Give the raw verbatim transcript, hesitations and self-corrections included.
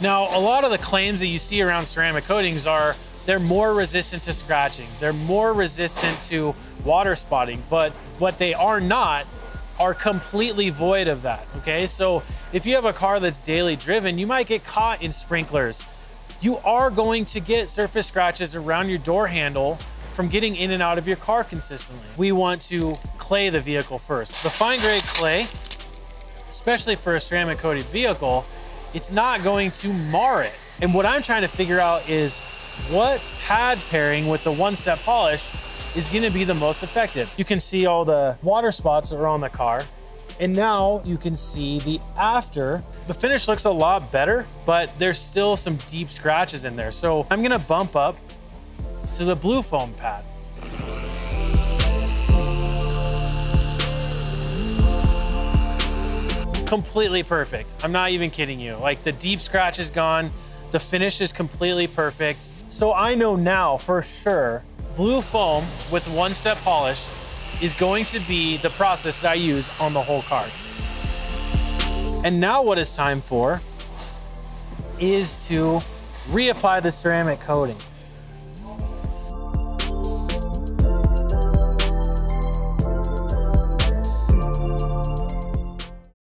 Now, a lot of the claims that you see around ceramic coatings are they're more resistant to scratching, they're more resistant to water spotting, but what they are not are completely void of that, okay? So if you have a car that's daily driven, you might get caught in sprinklers. You are going to get surface scratches around your door handle from getting in and out of your car consistently. We want to clay the vehicle first. The fine grade clay, especially for a ceramic coated vehicle, it's not going to mar it. And what I'm trying to figure out is what pad pairing with the one-step polish is gonna be the most effective. You can see all the water spots that were on the car. And now you can see the after. The finish looks a lot better, but there's still some deep scratches in there. So I'm gonna bump up to the blue foam pad. Completely perfect. I'm not even kidding you. Like, the deep scratch is gone. The finish is completely perfect. So I know now for sure, blue foam with one-step polish is going to be the process that I use on the whole car. And now what it's time for is to reapply the ceramic coating.